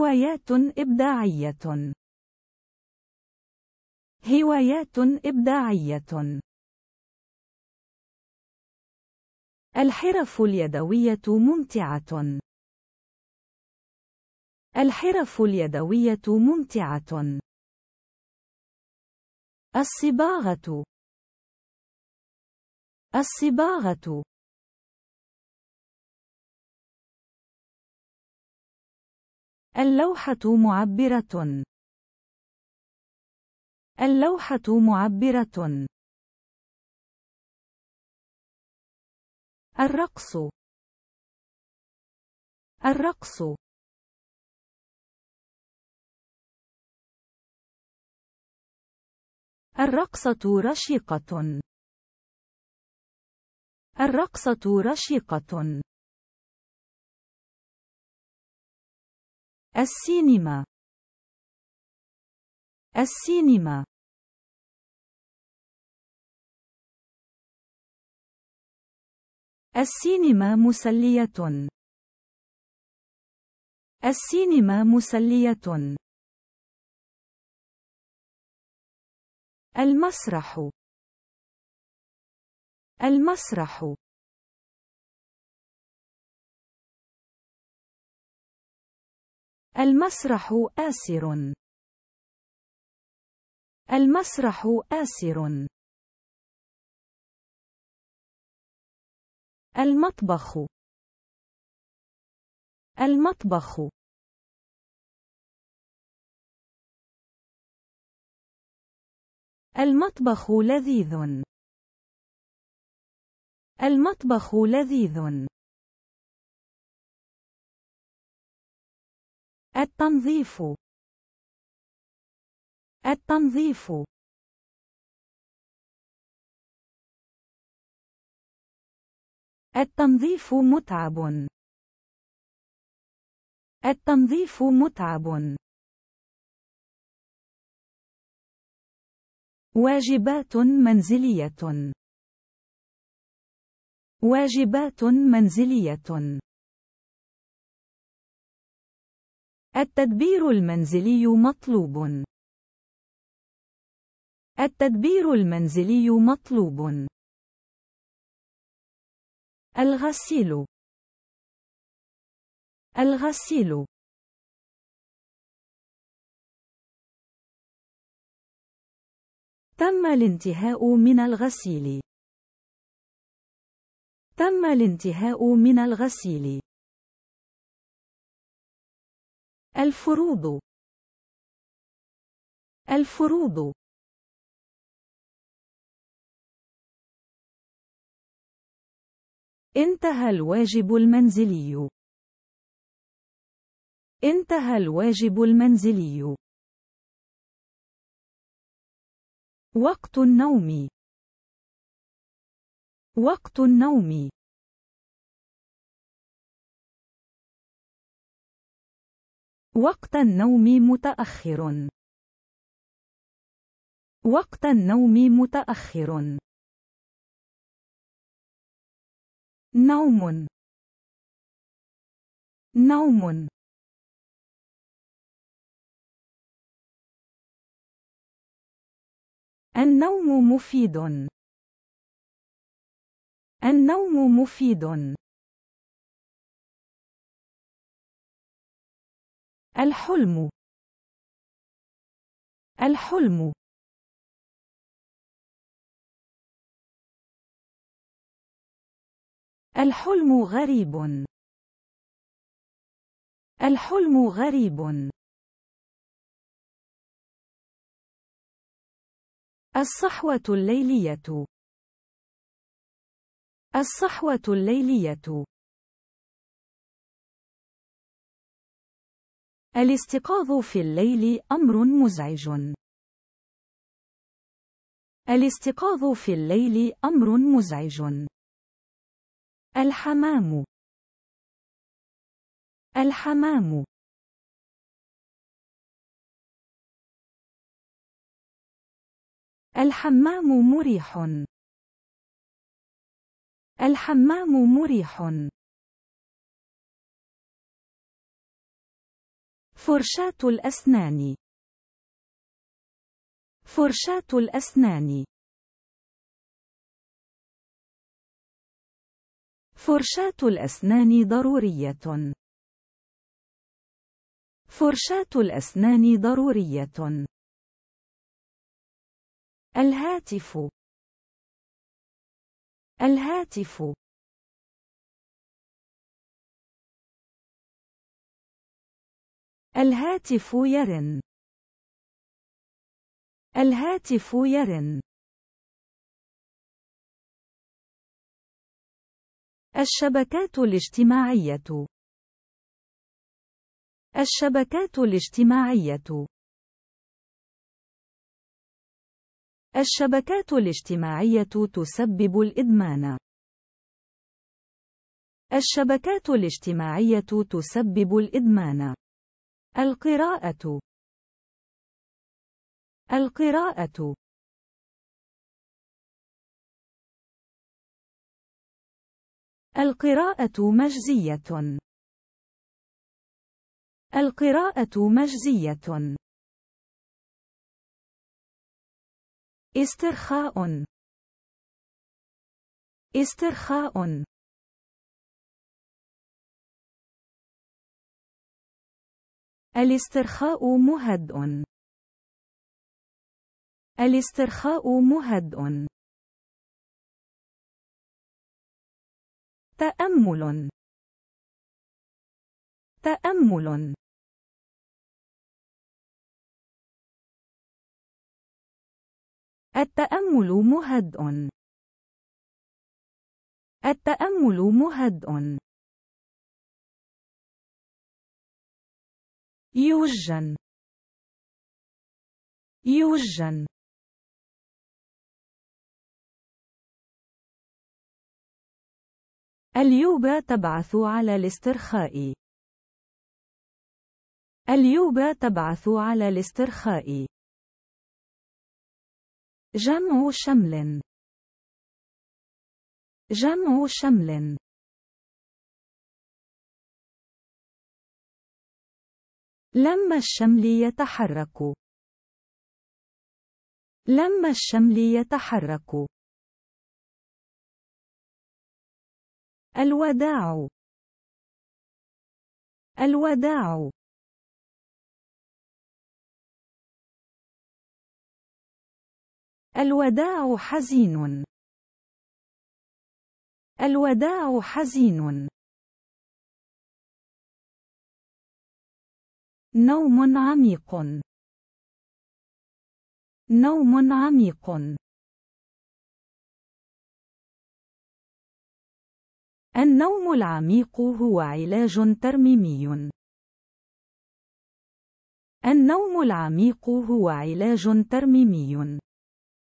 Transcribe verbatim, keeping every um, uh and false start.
هوايات إبداعية. هوايات إبداعية. الحرف اليدوية ممتعة. الحرف اليدوية ممتعة. الصباغة. الصباغة. اللوحة معبرة. اللوحة معبرة. الرقص. الرقص. الرقصة رشيقة. الرقصة رشيقة. السينما. السينما. السينما مسلية. السينما مسلية. المسرح. المسرح. المسرح آسر. المسرح آسر. المطبخ. المطبخ. المطبخ لذيذ. المطبخ لذيذ. التنظيف. التنظيف. التنظيف متعب. التنظيف متعب. واجبات منزلية. واجبات منزلية. التدبير المنزلي مطلوب. التدبير المنزلي مطلوب. الغسيل. الغسيل. تم الانتهاء من الغسيل. تم الانتهاء من الغسيل. الفروض. الفروض. انتهى الواجب المنزلي. انتهى الواجب المنزلي. وقت النوم. وقت النوم. وقت النوم متأخر. وقت النوم متأخر. نوم. نوم. النوم مفيد. النوم مفيد. الحلم. الحلم. الحلم غريب. الحلم غريب. الصحوة الليلية. الصحوة الليلية. الاستيقاظ في الليل أمر مزعج. الاستيقاظ في الليل أمر مزعج. الحمام. الحمام. الحمام مريح. الحمام مريح. فرشاة الأسنان. فرشاة الأسنان. فرشاة الأسنان ضرورية. فرشاة الأسنان ضرورية. الهاتف. الهاتف. الهاتف يرن. الهاتف يرن. الشبكات الاجتماعية. الشبكات الاجتماعية. الشبكات الاجتماعية تسبب الإدمان. الشبكات الاجتماعية تسبب الإدمان. القراءة. القراءة. القراءة مجزية. القراءة مجزية. استرخاء. استرخاء. الاسترخاء مهدئ. الاسترخاء مهدئ. تأمل. تأمل. التأمل مهدئ. التأمل مهدئ. يوجن. يوجن. اليوغا تبعث على الاسترخاء. اليوغا تبعث على الاسترخاء. جمع شمل. جمع شمل. لما الشمل يتحرك. لما الشمل يتحرك. الوداع. الوداع. الوداع حزين. الوداع حزين. نوم عميق. نوم عميق. النوم العميق هو علاج ترميمي. النوم العميق هو علاج ترميمي.